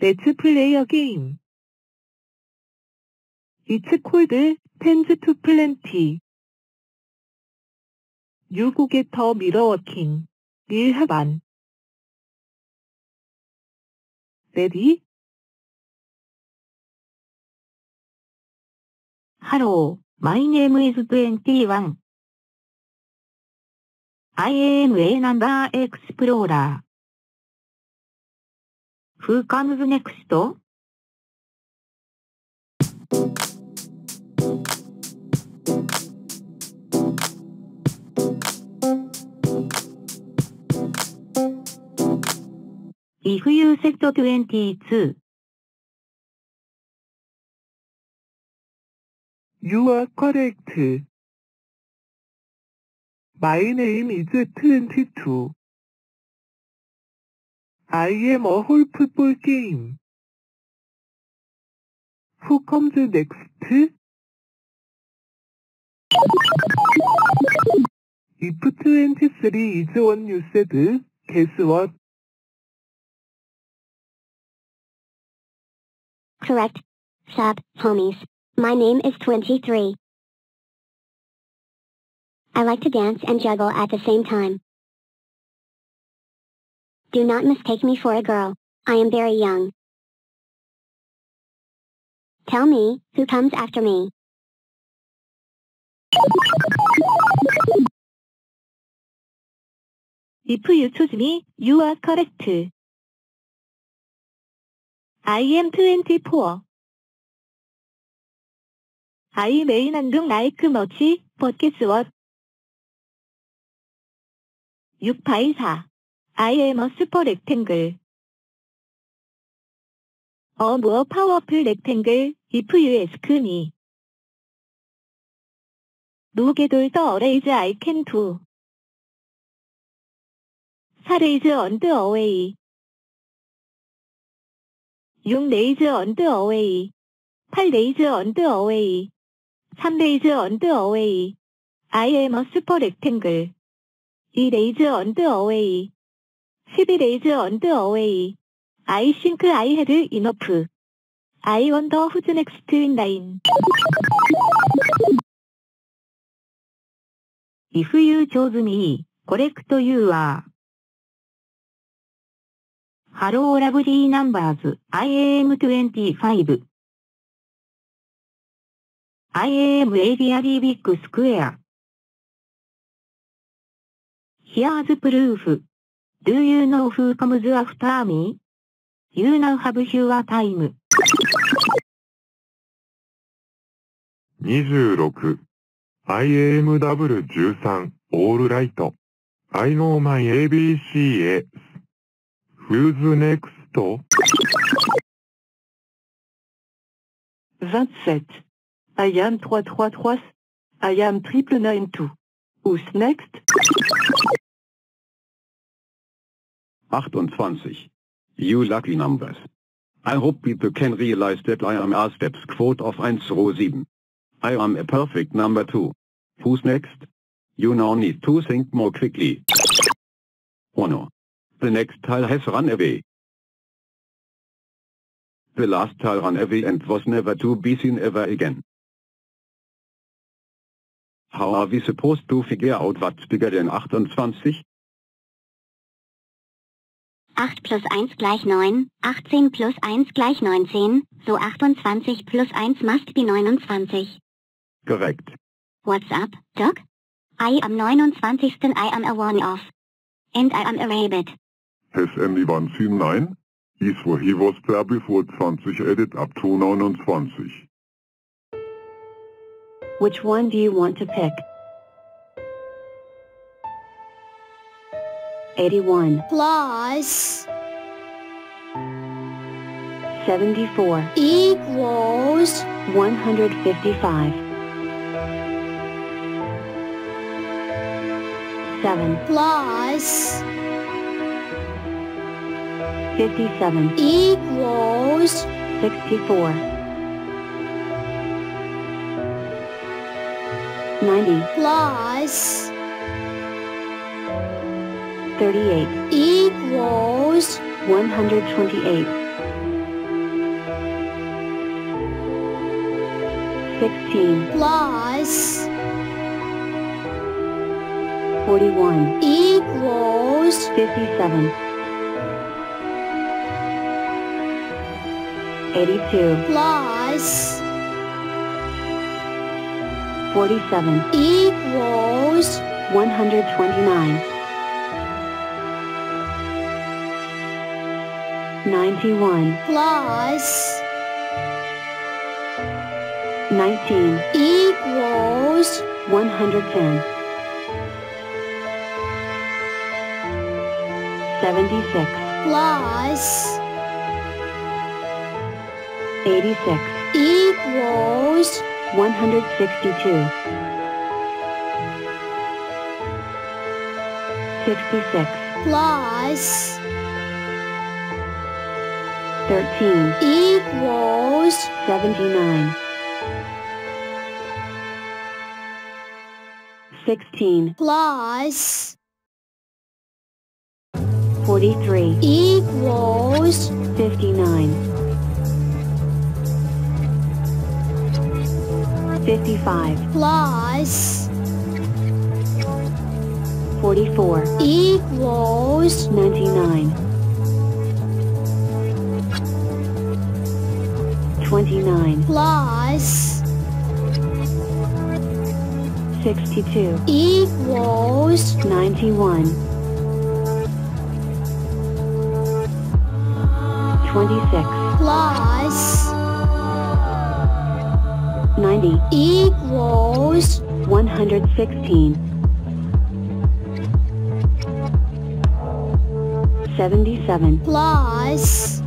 Let's play a game. It's called Tends to Plenty. You go get a mirror-working. We'll have one. Ready? Hello, my name is 21. I am a number explorer. Who comes next? If you set 22, you are correct. My name is 22. I am a whole football game. Who comes next? If 23 is what you said, guess what? Correct. Sup, homies. My name is 23. I like to dance and juggle at the same time. Do not mistake me for a girl. I am very young. Tell me, who comes after me? If you choose me, you are correct. I am 24. I may not like much, but guess what? 684. I am a super rectangle. A more powerful rectangle, if you ask me. Look at all the arrays I can do. 4 is on the away. 6 days on the away, 8 days on the away, 3 days on the away. I am a super rectangle. 2 days on the away, 11 days on the away. I think I had enough. I wonder who's next in line. If you chose me, correct you are. Hello lovely numbers, I am 25. I am a very big square. Here's proof. Do you know who comes after me? You now have your time. 26. I am double 13, all right. I know my ABCs. Who's next? Vingt-sept. I am 333. I am 992. Who's next? 28. You lucky numbers. I hope people can realize that I am a steps quote of 107. I am a perfect number 2. Who's next? You now need to think more quickly. Oh no. The next tile has run away. The last tile ran away and was never to be seen ever again. How are we supposed to figure out what's bigger than 28? 8 plus 1 gleich 9, 18 plus 1 gleich 19, so 28 plus 1 must be 29. Correct. What's up, Doc? I am 29th, I am a one-off. And I am a rabbit. Has anyone seen 9? Is where he was there before 20 added up to 29. Which one do you want to pick? 81 plus 74 equals 155. 7 plus 57 equals 64. 90 plus 38 equals 128. 16 plus 41 equals 57. 82 plus 47 equals 129. 91 plus 19 equals 110. 76 plus 86 equals 162. 66 plus 13 equals 79. 16 plus 43 equals 59. 55 plus 44 equals 99. 29 plus 62 equals 91. 26 plus 90 equals 116. 77 plus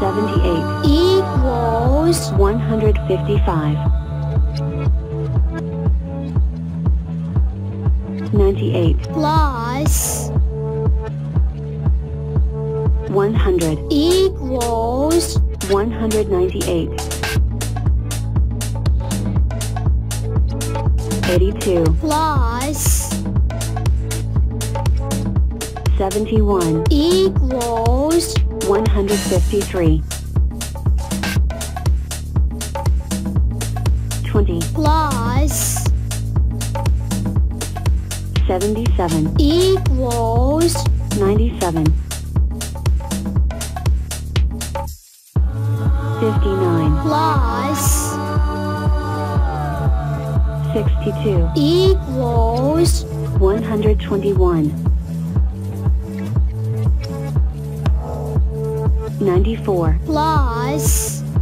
78 equals 155. 98 plus 100 equals 198. 82 plus 71 equals 153. 20 plus 77 equals 97. 59 plus 62 equals 121. 94 plus 11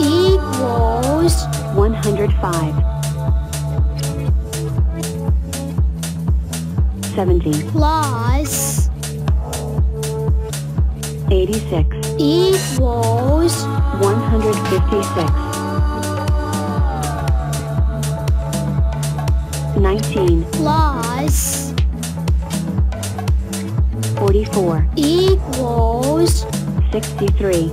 equals 105. 70 plus 86 equals 156. 19 plus 44 equals 63.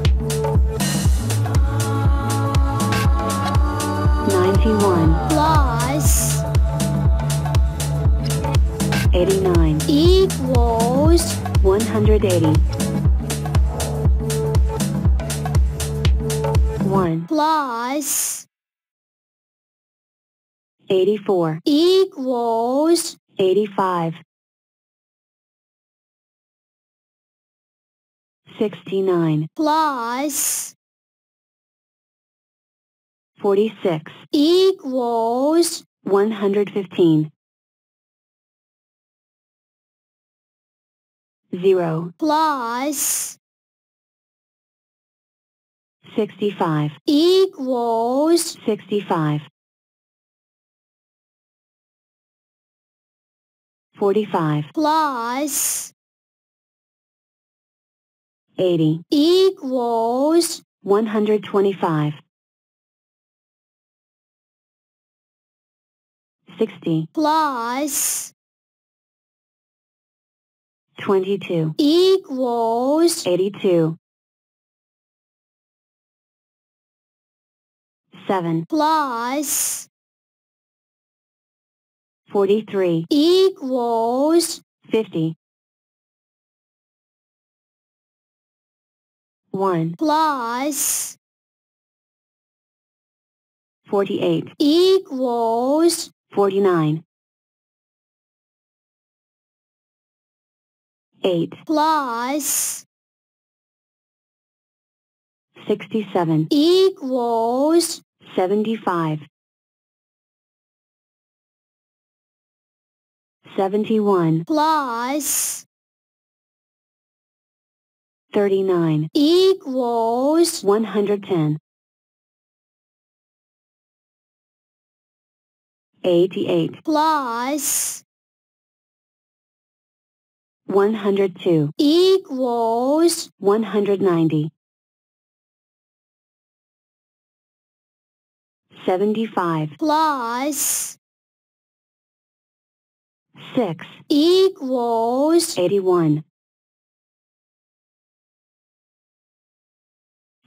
91 plus 89 equals 180. 1 plus 84 equals 85. 69 plus 46 equals 115. 0 plus 65 equals 65. 45 plus 80 equals 125. 60 plus 22 equals 82. 7 plus 43 equals 50. 1 plus 48 equals 49. 8 plus 67 equals 75. 71 plus 39 equals 110. 88 plus 102 equals 190. 75 plus 6 equals 81.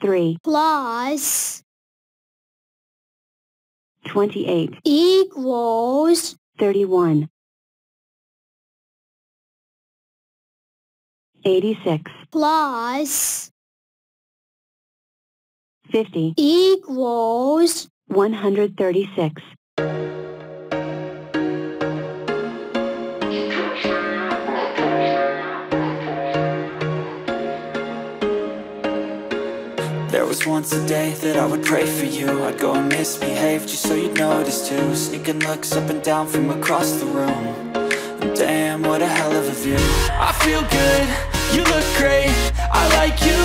3 plus 28 equals 31. 86 plus 50 equals 136. There was once a day that I would pray for you. I'd go and misbehave just so you'd notice too. Sneaking looks up and down from across the room. And damn, what a hell of a view. I feel good, you look great. I like you,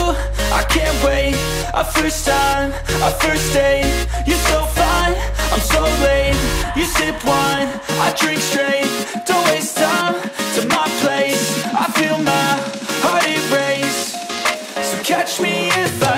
I can't wait. Our first time, our first date. You're so fine, I'm so late. You sip wine, I drink straight. Don't waste time to my place. I feel my heart erase. So catch me if I